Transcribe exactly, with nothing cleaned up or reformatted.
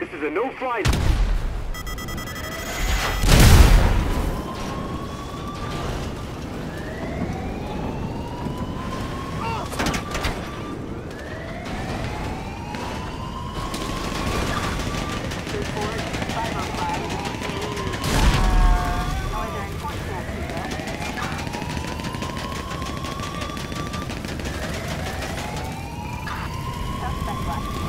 This is a no-fly zone. Northern Northern